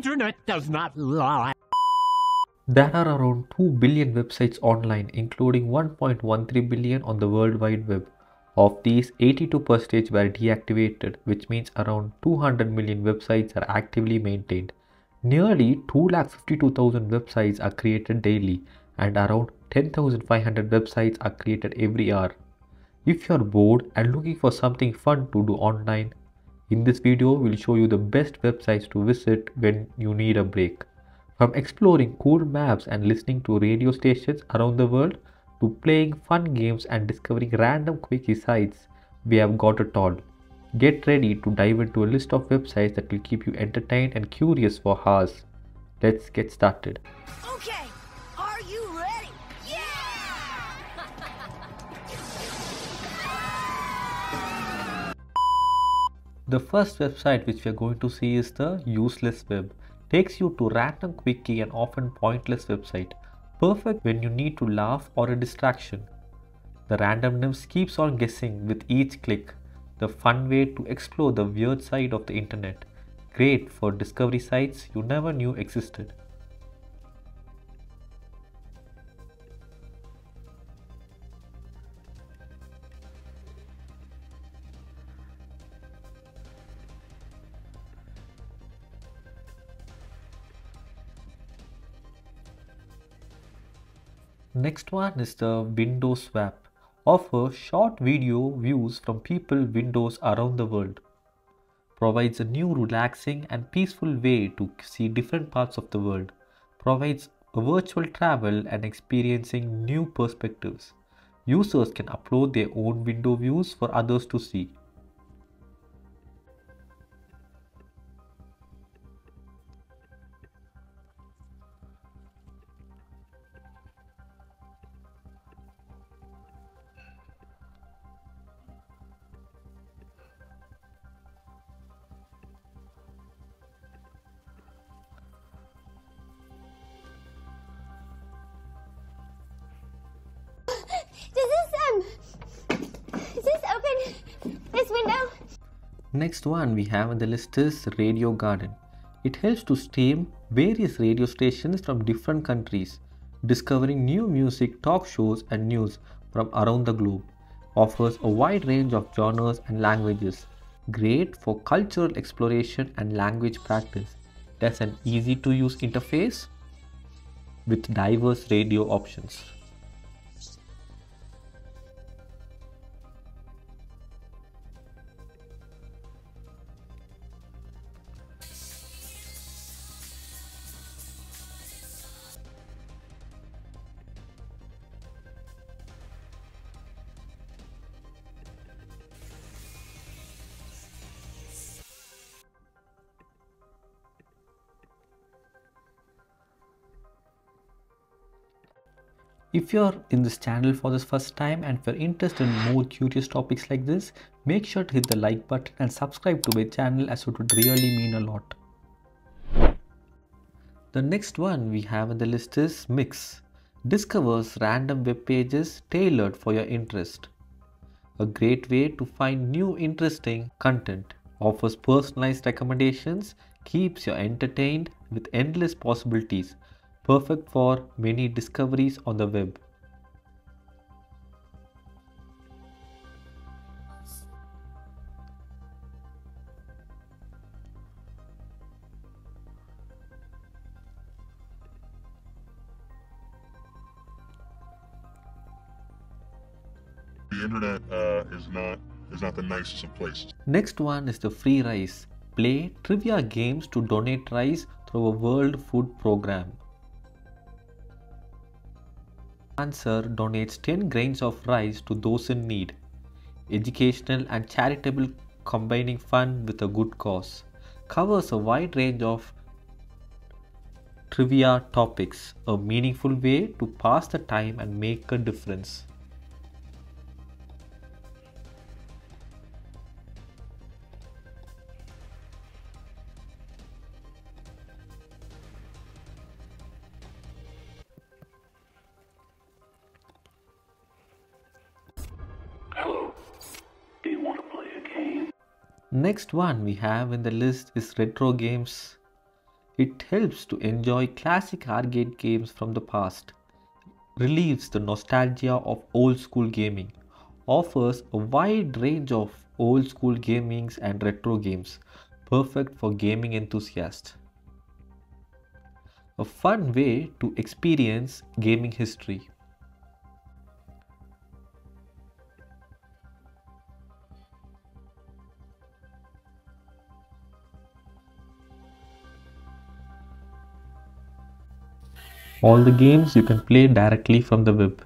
internet does not lie. There are around 2 billion websites online, including 1.13 billion on the World Wide Web. Of these, 82% were deactivated, which means around 200 million websites are actively maintained. Nearly 252,000 websites are created daily, and around 10,500 websites are created every hour. If you are bored and looking for something fun to do online, in this video we'll show you the best websites to visit when you need a break. From exploring cool maps and listening to radio stations around the world, to playing fun games and discovering random quickie sites, we have got it all. Get ready to dive into a list of websites that will keep you entertained and curious for hours. Let's get started. Okay, are you ready? Yeah! The first website which we are going to see is the Useless Web. Takes you to random quickie and often pointless website. Perfect when you need to laugh or a distraction. The randomness keeps on guessing with each click. The fun way to explore the weird side of the internet. Great for discovery sites you never knew existed. Next one is the Window Swap. Offers short video views from people windows around the world. Provides a new relaxing and peaceful way to see different parts of the world. Provides a virtual travel and experiencing new perspectives. Users can upload their own window views for others to see. Next one we have on the list is Radio Garden. It helps to stream various radio stations from different countries, discovering new music, talk shows and news from around the globe. Offers a wide range of genres and languages. Great for cultural exploration and language practice. There's an easy to use interface with diverse radio options. If you're in this channel for the first time and if you're interested in more curious topics like this, make sure to hit the like button and subscribe to my channel as it would really mean a lot. The next one we have on the list is Mix. Discovers random web pages tailored for your interest. A great way to find new interesting content. Offers personalized recommendations, keeps you entertained with endless possibilities. Perfect for many discoveries on the web. The internet is not the nicest of places. Next one is the Free Rice. Play trivia games to donate rice through a World Food Program. Answer donates 10 grains of rice to those in need. Educational and charitable, combining fun with a good cause. Covers a wide range of trivia topics. A meaningful way to pass the time and make a difference. Next one we have in the list is Retro Games. It helps to enjoy classic arcade games from the past, relieves the nostalgia of old school gaming, offers a wide range of old school gamings and retro games, perfect for gaming enthusiasts. A fun way to experience gaming history. All the games you can play directly from the web.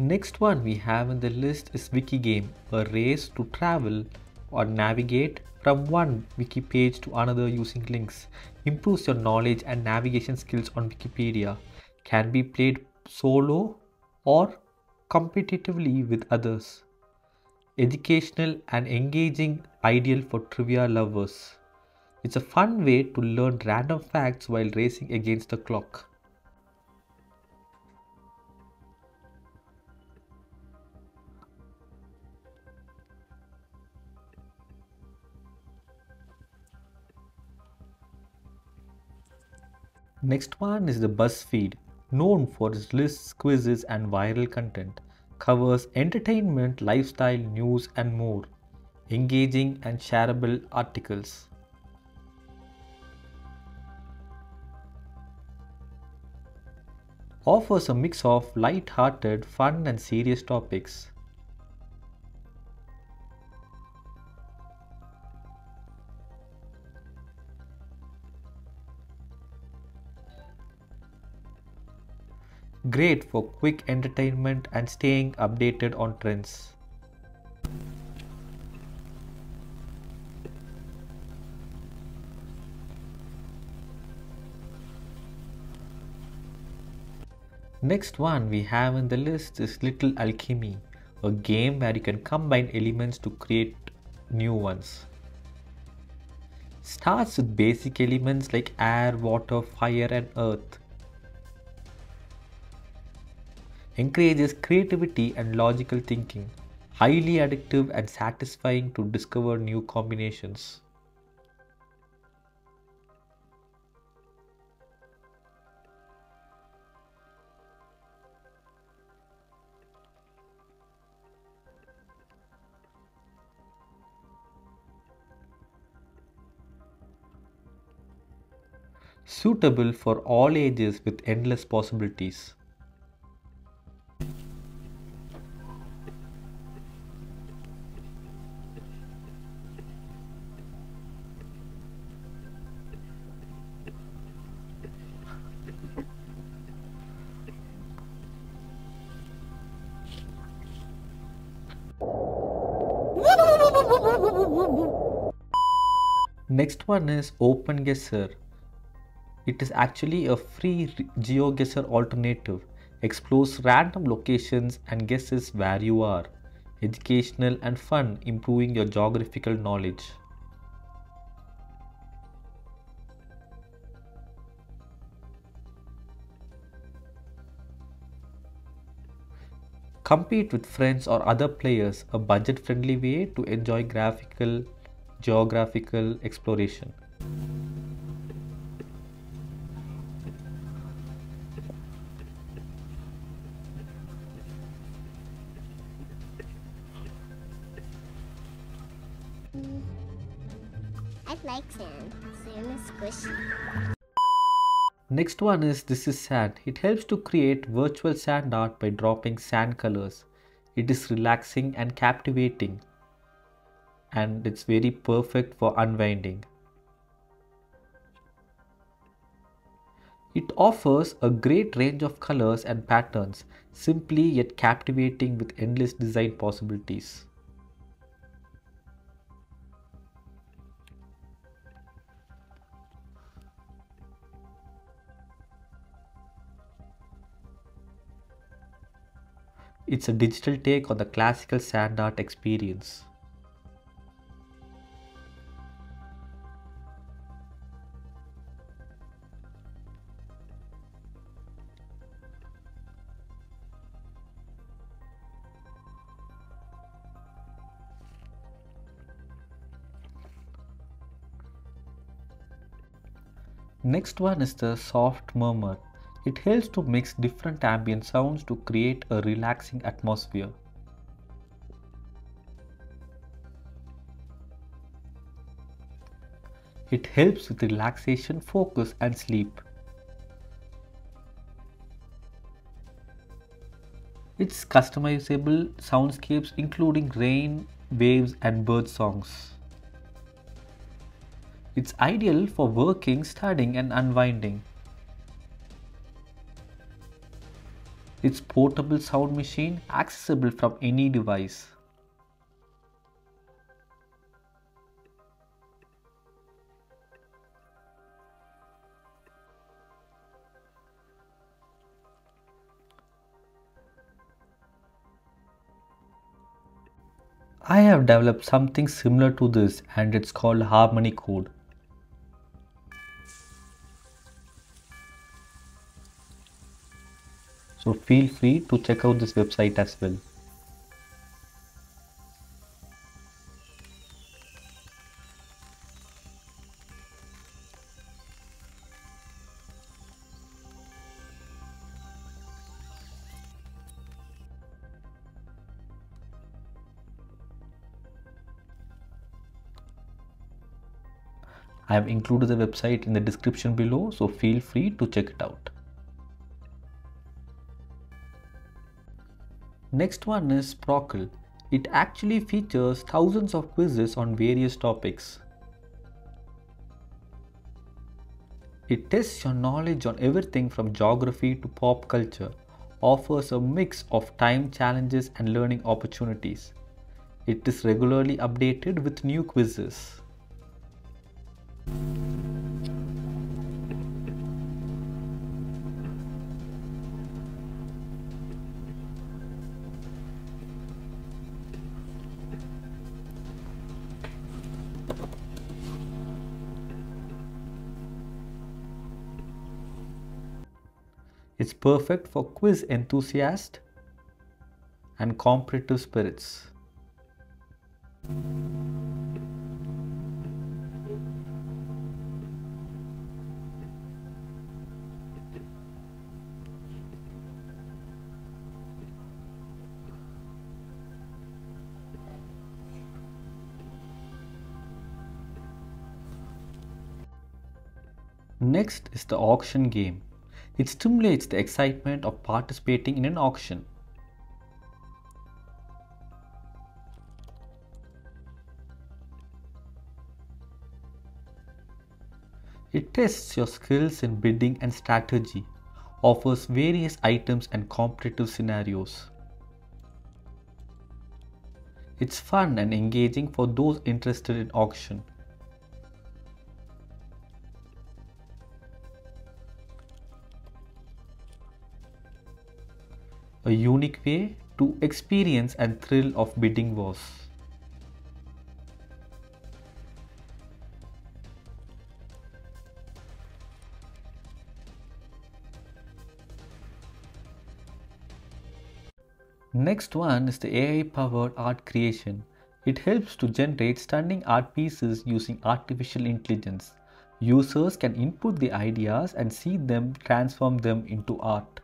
Next one we have in the list is Wiki Game, a race to travel or navigate from one wiki page to another using links. Improves your knowledge and navigation skills on Wikipedia. Can be played solo or competitively with others. Educational and engaging, ideal for trivia lovers. It's a fun way to learn random facts while racing against the clock. Next one is the BuzzFeed, known for its lists, quizzes and viral content. Covers entertainment, lifestyle, news and more. Engaging and shareable articles. Offers a mix of light-hearted, fun and serious topics. Great for quick entertainment and staying updated on trends. Next one we have in the list is Little Alchemy, a game where you can combine elements to create new ones. Starts with basic elements like air, water, fire and earth. Encourages creativity and logical thinking. Highly addictive and satisfying to discover new combinations. Suitable for all ages with endless possibilities. Next one is OpenGuessr. It is actually a free GeoGuessr alternative. Explores random locations and guesses where you are. Educational and fun, improving your geographical knowledge. Compete with friends or other players, a budget-friendly way to enjoy geographical exploration. I like sand. Sand is squishy. Next one is This Is Sand. It helps to create virtual sand art by dropping sand colors. It is relaxing and captivating. And it's very perfect for unwinding. It offers a great range of colors and patterns, simply yet captivating with endless design possibilities. It's a digital take on the classical sand art experience. Next one is the soft murmur. It helps to mix different ambient sounds to create a relaxing atmosphere. It helps with relaxation, focus, and sleep. It's customizable soundscapes including rain, waves, and bird songs. It's ideal for working, studying, and unwinding. It's portable sound machine, accessible from any device. I have developed something similar to this, and it's called Harmony Code. So feel free to check out this website as well. I have included the website in the description below, so feel free to check it out. Next one is Sporcle. It actually features thousands of quizzes on various topics. It tests your knowledge on everything from geography to pop culture, offers a mix of time challenges and learning opportunities. It is regularly updated with new quizzes. It's perfect for quiz enthusiasts and competitive spirits. Next is the auction game. It stimulates the excitement of participating in an auction. It tests your skills in bidding and strategy, offers various items and competitive scenarios. It's fun and engaging for those interested in auction. A unique way to experience and thrill of bidding wars. Next one is the AI-powered art creation. It helps to generate stunning art pieces using artificial intelligence. Users can input the ideas and see them transform them into art.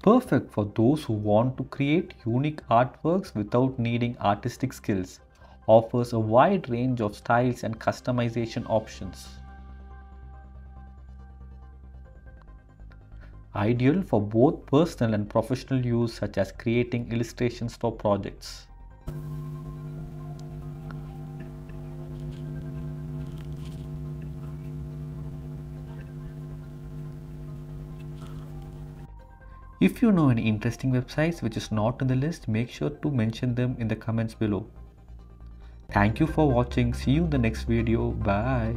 Perfect for those who want to create unique artworks without needing artistic skills. Offers a wide range of styles and customization options. Ideal for both personal and professional use, such as creating illustrations for projects. If you know any interesting websites which is not in the list, make sure to mention them in the comments below. Thank you for watching. See you in the next video. Bye.